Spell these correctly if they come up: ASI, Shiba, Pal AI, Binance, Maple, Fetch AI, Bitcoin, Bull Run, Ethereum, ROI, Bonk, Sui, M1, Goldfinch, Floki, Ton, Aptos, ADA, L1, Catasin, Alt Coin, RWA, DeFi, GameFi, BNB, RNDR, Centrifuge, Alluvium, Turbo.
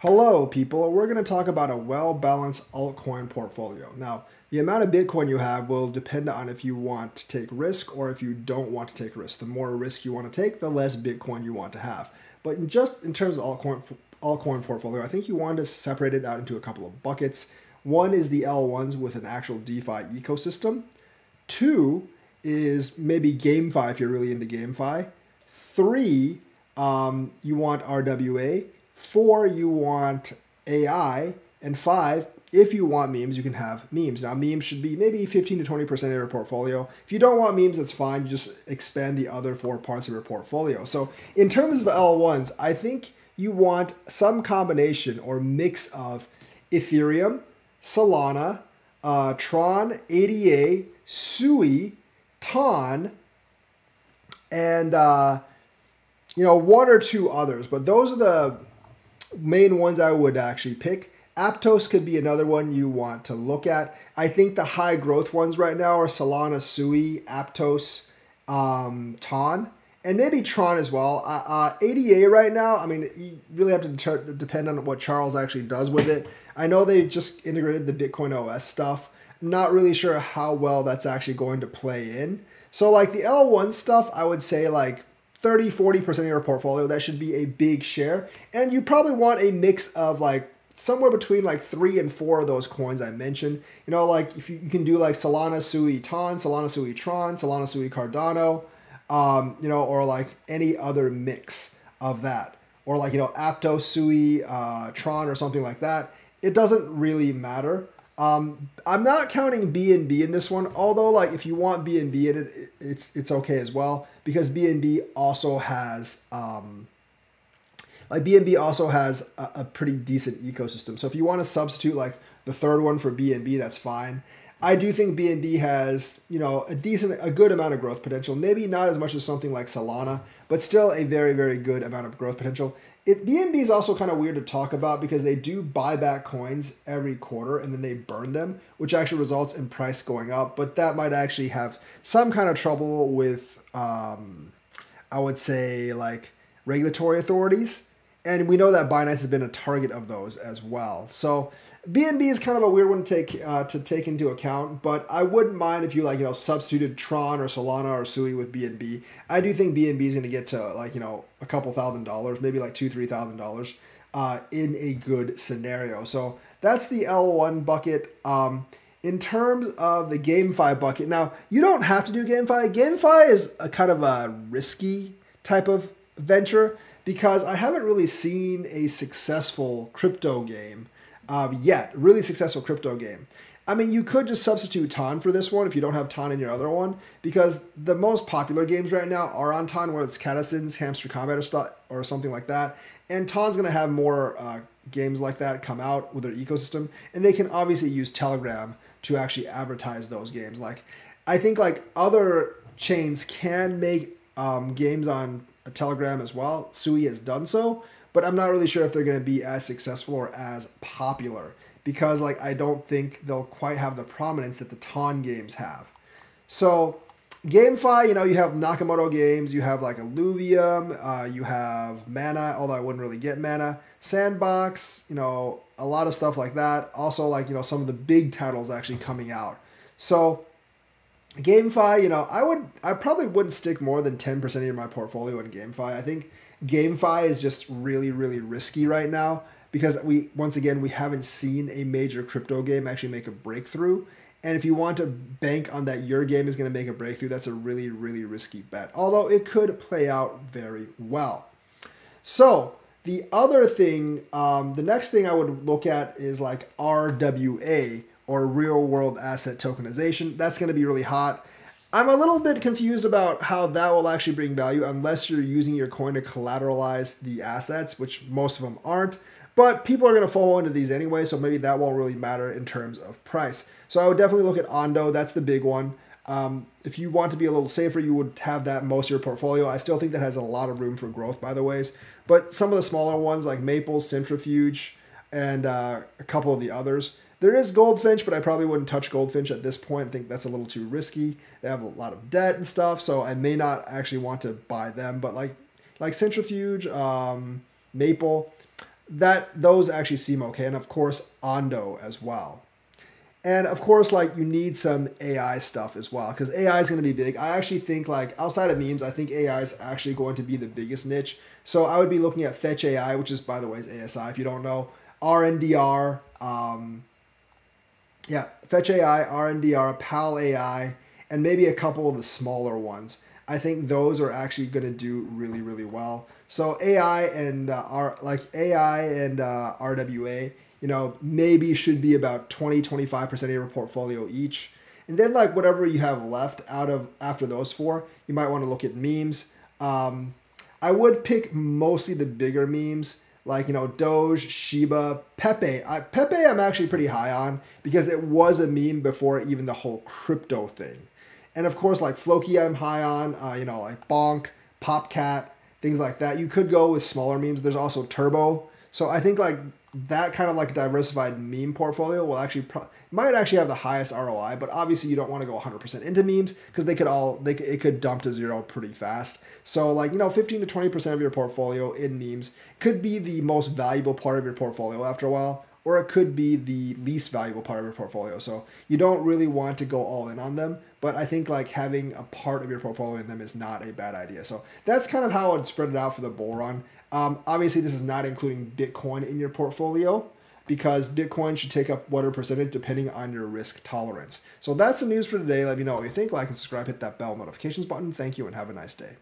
Hello people, we're going to talk about a well-balanced altcoin portfolio. Now, the amount of Bitcoin you have will depend on if you want to take risk or if you don't want to take risk. The more risk you want to take, the less Bitcoin you want to have. But just in terms of altcoin portfolio, I think you want to separate it out into a couple of buckets. One is the L1s with an actual DeFi ecosystem. Two is maybe GameFi if you're really into GameFi. Three, you want RWA. Four, you want AI. And five, if you want memes, you can have memes. Now, memes should be maybe 15 to 20% of your portfolio. If you don't want memes, that's fine. You just expand the other four parts of your portfolio. So in terms of L1s, I think you want some combination or mix of Ethereum, Solana, Tron, ADA, Sui, Ton, and one or two others. But those are the main ones I would actually pick. Aptos could be another one you want to look at. I think the high growth ones right now are Solana, Sui, Aptos, Ton, and maybe Tron as well. ADA right now, I mean, you really have to depend on what Charles actually does with it. I know they just integrated the Bitcoin OS stuff. Not really sure how well that's actually going to play in. So like the L1 stuff, I would say like 30, 40% of your portfolio, that should be a big share. And you probably want a mix of like somewhere between like 3 and 4 of those coins I mentioned. You know, like if you can do like Solana, Sui, Ton, Solana, Sui, Tron, Solana, Sui, Cardano, or like any other mix of that. Or like, Aptos, Sui, Tron, or something like that. It doesn't really matter. I'm not counting BNB in this one, although like if you want BNB in it, it's okay as well, because BNB also has a pretty decent ecosystem. So if you want to substitute like the third one for BNB, that's fine. I do think BNB has a good amount of growth potential. Maybe not as much as something like Solana, but still a very, very good amount of growth potential. BNB is also kind of weird to talk about because they do buy back coins every quarter and then they burn them, which actually results in price going up. But that might actually have some kind of trouble with, I would say, like regulatory authorities. And we know that Binance has been a target of those as well. So BNB is kind of a weird one to take into account, but I wouldn't mind if you substituted Tron or Solana or Sui with BNB. I do think BNB is going to get to a couple $1,000, maybe like $2,000-$3,000 in a good scenario. So that's the L1 bucket. In terms of the GameFi bucket, now you don't have to do GameFi. GameFi is a kind of a risky type of venture because I haven't really seen a successful crypto game. Really successful crypto game. I mean, you could just substitute Ton for this one if you don't have Ton in your other one, because the most popular games right now are on Ton, whether it's Catasin's, Hamster Combat, or something like that. And Ton's going to have more games like that come out with their ecosystem, and they can obviously use Telegram to actually advertise those games. Like, I think like other chains can make games on Telegram as well. Sui has done so. But I'm not really sure if they're going to be as successful or as popular because, like, I don't think they'll quite have the prominence that the Ton games have. So, GameFi, you have Nakamoto games, you have like Alluvium, you have Mana, although I wouldn't really get Mana, Sandbox, a lot of stuff like that. Also, like, some of the big titles actually coming out. So, GameFi, I probably wouldn't stick more than 10% of my portfolio in GameFi. I think GameFi is just really, really risky right now because once again, we haven't seen a major crypto game actually make a breakthrough. And if you want to bank on that your game is going to make a breakthrough, that's a really, really risky bet. Although it could play out very well. So the other thing, the next thing I would look at is like RWA or real world asset tokenization. That's going to be really hot. I'm a little bit confused about how that will actually bring value unless you're using your coin to collateralize the assets, which most of them aren't, but people are going to fall into these anyway, so maybe that won't really matter in terms of price. So I would definitely look at Ondo. That's the big one. If you want to be a little safer, you would have that most of your portfolio. I still think that has a lot of room for growth, by the ways, but some of the smaller ones like Maple, Centrifuge, and a couple of the others. There is Goldfinch, but I probably wouldn't touch Goldfinch at this point. I think that's a little too risky. They have a lot of debt and stuff, so I may not actually want to buy them. But like Centrifuge, Maple, those actually seem okay. And of course, Ondo as well. And of course, like, you need some AI stuff as well, because AI is going to be big. I actually think, like, outside of memes, I think AI is actually going to be the biggest niche. So I would be looking at Fetch AI, which is, by the way, is ASI if you don't know, RNDR, yeah, Fetch AI, RNDR, Pal AI, and maybe a couple of the smaller ones. I think those are actually going to do really, really well. So AI and RWA, you know, maybe should be about 20–25% of your portfolio each. And then, like, whatever you have left out of after those four, you might want to look at memes. I would pick mostly the bigger memes, like, you know, Doge, Shiba, Pepe. Pepe I'm actually pretty high on because it was a meme before even the whole crypto thing. And of course, like Floki, I'm high on, you know, like Bonk, Popcat, things like that. You could go with smaller memes. There's also Turbo. So I think, like, that kind of, like, diversified meme portfolio will actually might actually have the highest ROI. But obviously, you don't want to go 100% into memes because they could all it could dump to zero pretty fast. So, like, you know, 15–20% of your portfolio in memes could be the most valuable part of your portfolio after a while, or it could be the least valuable part of your portfolio. So you don't really want to go all in on them, but I think, like, having a part of your portfolio in them is not a bad idea. So that's kind of how I'd spread it out for the bull run. Obviously, this is not including Bitcoin in your portfolio, because Bitcoin should take up whatever percentage depending on your risk tolerance. So that's the news for today. Let me know what you think. Like and subscribe, hit that bell notifications button. Thank you and have a nice day.